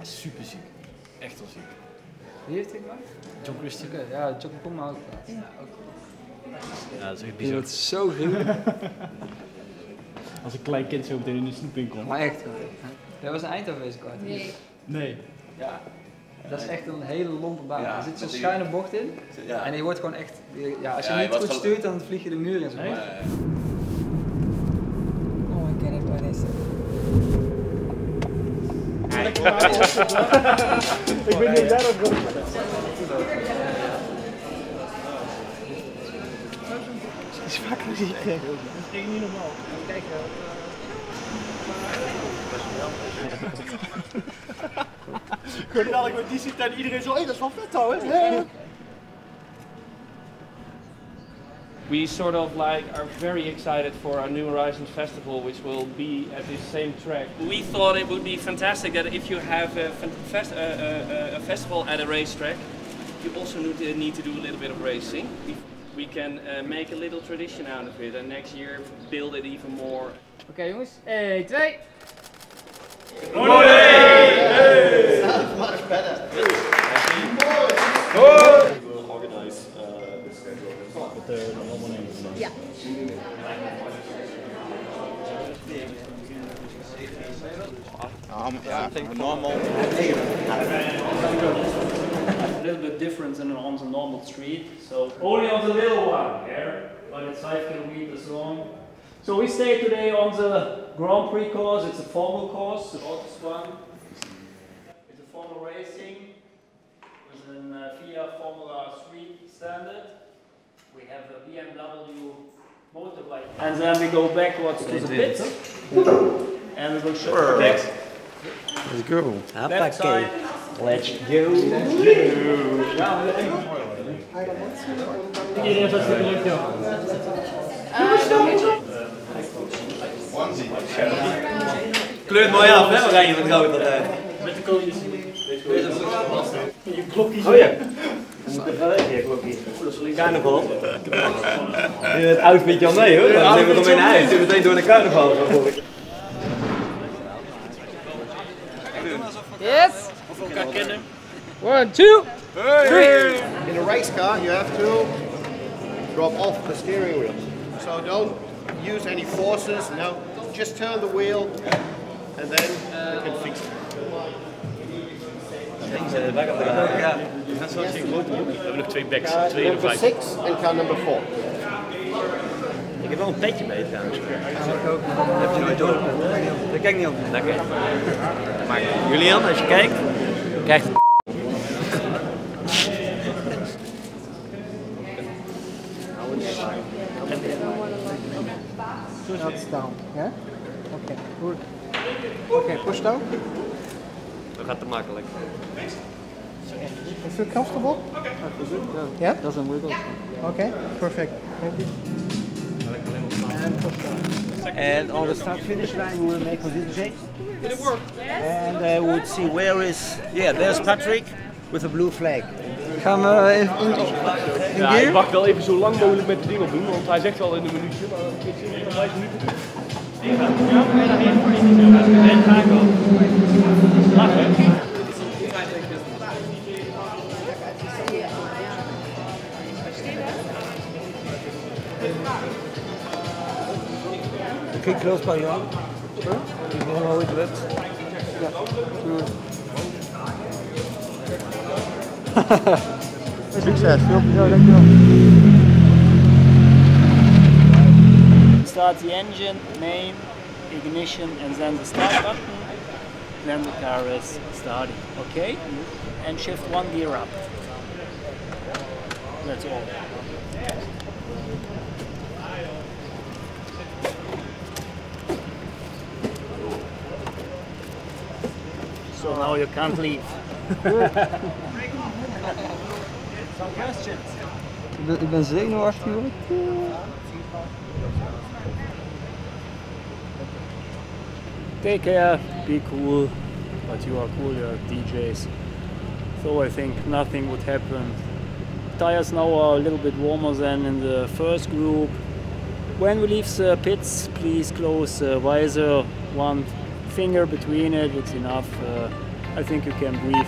Ja, super ziek. Echt wel ziek. Wie heeft hij gemaakt? John Christie. Okay, ja, John Poma ook. Ja, ook. Ja, dat is echt bizar. Dat is zo gruwelijk. Als een klein kind zo meteen in de snoepwinkel komt. Maar echt. Dat was een Eindhoven-wezenkaart. Nee. Nee. Ja. Dat is echt een hele lompe baan. Ja, er zit zo'n schuine bocht in. Ja. En je wordt gewoon echt... Ja, als je niet goed stuurt, dan vlieg je de muur in zo'n bocht. Oh, ik ken het wel eens. Ik ben niet daarop gekomen. Het is vaak muziek. Dat is echt niet normaal. Kijk wel. Gewoon dadelijk met die ziet en iedereen zo, hey, dat is wel vet hoor. Yeah. We sort of like are very excited for our New Horizons Festival, which will be at this same track. We thought it would be fantastic that if you have a festival at a racetrack, you also need to do a little bit of racing. We can make a little tradition out of it and next year build it even more. Oké jongens, 1, 2. Olé! Hey! Sounds much better. Mooi! We will organize the schedule with the normal name. Ja. Normal. A little bit different than on the normal street, so only on the little one there, but it's I can read the song. So we stay today on the Grand Prix course. It's a formal course, the hottest one. It's a formal racing with an FIA Formula 3 standard. We have a BMW motorbike, and then we go backwards to the pits, and we will show the next. Let's go. Left side. Let's go. Kleurt mooi af, hè? We rijden met rood altijd. Met de kooltjes. Je klokjes. Oh ja. Carnaval. Het outfitje al mee hoor. Dan zitten we ermee naar huis. We meteen door de carnaval. Yes. One, two, three. In a race car, you have to drop off the steering wheel. So don't use any forces. No, just turn the wheel, and then you can fix it. We hebben nog twee backs, twee en vijf. Six and car number 4. Ik heb wel een petje mee trouwens. Heb je nooit door? Dat kijk niet op. Lekker. Maar Julian, als je kijkt, krijgt het. That's down, ja? Oké, goed. Oké, push down. Dat gaat te makkelijk. Is it comfortable? Okay. Yeah? Doesn't wiggle. Okay, perfect. Maybe. And on the start finish line, we will make a little shake. Did it work? And we'll see where is. Yeah, there's Patrick with a blue flag. Gaan we in ja, ik mag wel even zo lang mogelijk met de ding op doen, want hij zegt wel in een minuutje, maar een keertje in een 5 minuten. Okay, close by you. You don't know it left. Succes, veel plezier, dankjewel. Start the engine, name, ignition, and then the start button. Then the car is starting, okay? And shift one gear up. That's all. So now you can't leave. Some questions. Ik ben zenuwachtig hoor. Take care, be cool, but you are cool, you are DJs. So I think nothing would happen. Tires now are a little bit warmer than in the first group. When we leave the pits, please close the visor. One finger between it, it's enough. I think you can breathe.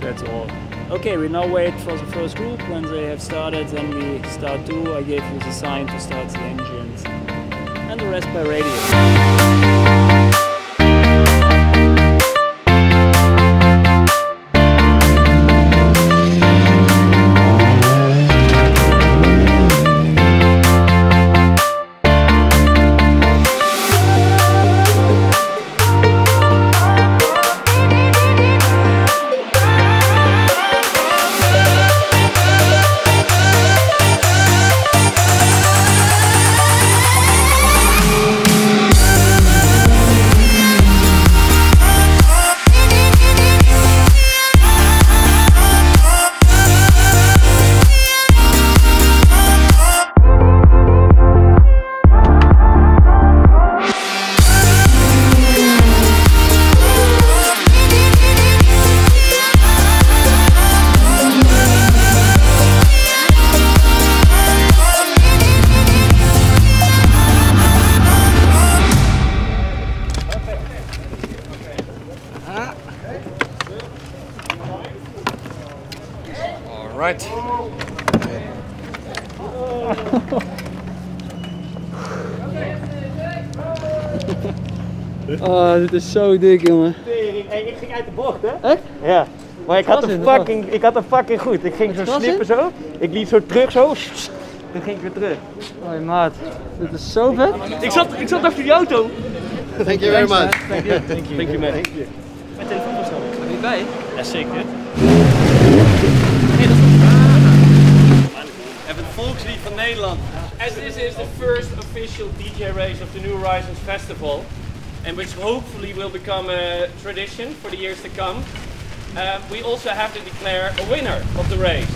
That's all. Okay, we now wait for the first group. When they have started, then we start too. I gave you the sign to start the engines. And the rest by radio. Right. Oh, dit is zo dik, jongen. Hey, ik ging uit de bocht, hè? Echt? Ja. Maar ik had het fucking goed. Ik ging zo snippen zo. Ik liep zo terug zo. Dan ging ik weer terug. Oh, maat. Dit is zo vet. Ik zat achter die auto. Thank you very much. Thank you. Thank you. Thank you, man. Thank you. Mijn telefoon was zo. Ben je bij? Ja, zeker. From Netherlands. As this is the first official DJ race of the New Horizons Festival, and which hopefully will become a tradition for the years to come, we also have to declare a winner of the race.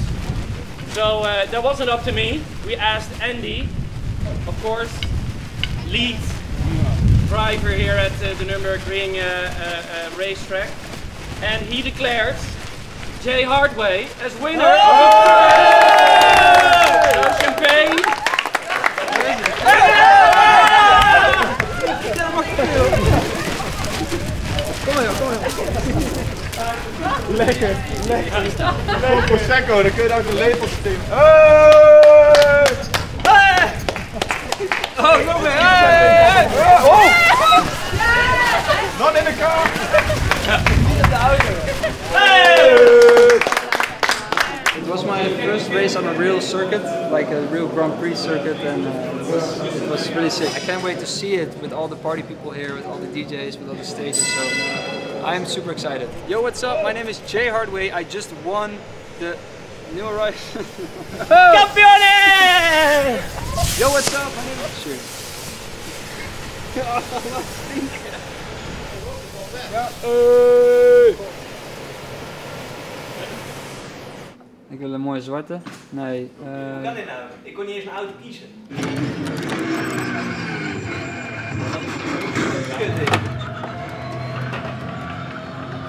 So that wasn't up to me. We asked Andy, of course, lead driver here at the Nürburgring racetrack, and he declared Jay Hardway as winner of the race. Champagne! Lekker, lekker. Lekker Prosecco, dan kun je daar de lepels in. Oh, nog meer! Oh! Not in the car! Niet in de auto! It was my first race on a real circuit, like a real Grand Prix circuit, and it was really sick. I can't wait to see it with all the party people here, with all the DJs, with all the stages, so I'm super excited. Yo, what's up? My name is Jay Hardway. I just won the New Horizons. Campione! Yo, what's up? My name is... Sure. Oh, yeah. Ik wil een mooie zwarte. Nee. Hoe kan dit nou? Ik kon niet eens een auto kiezen.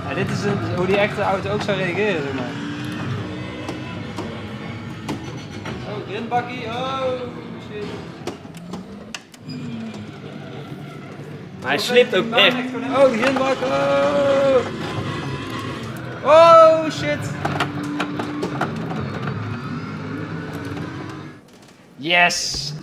Ja, dit is hoe die echte auto ook zou reageren. Zeg maar. Oh, grindbakkie. Oh, shit. Maar hij slipt ook echt. Oh, die grindbak. Oh. Oh, shit. Yes!